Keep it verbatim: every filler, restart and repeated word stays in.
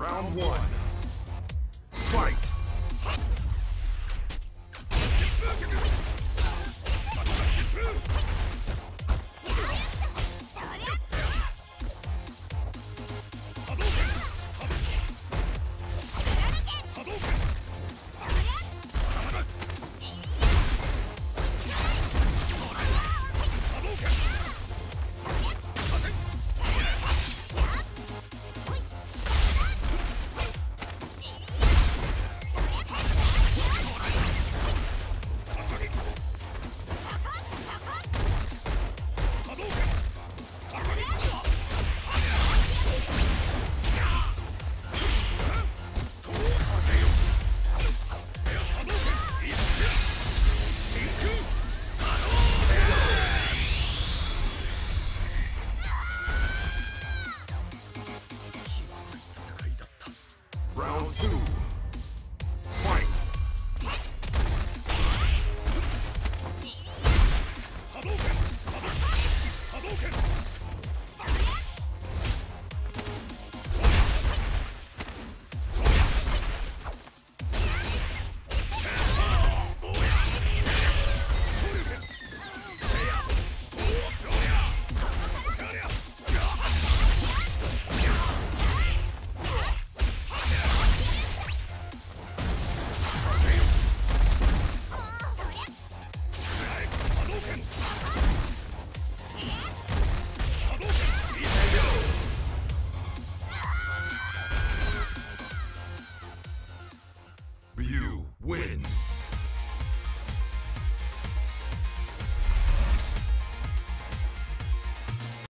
Round one. Fight!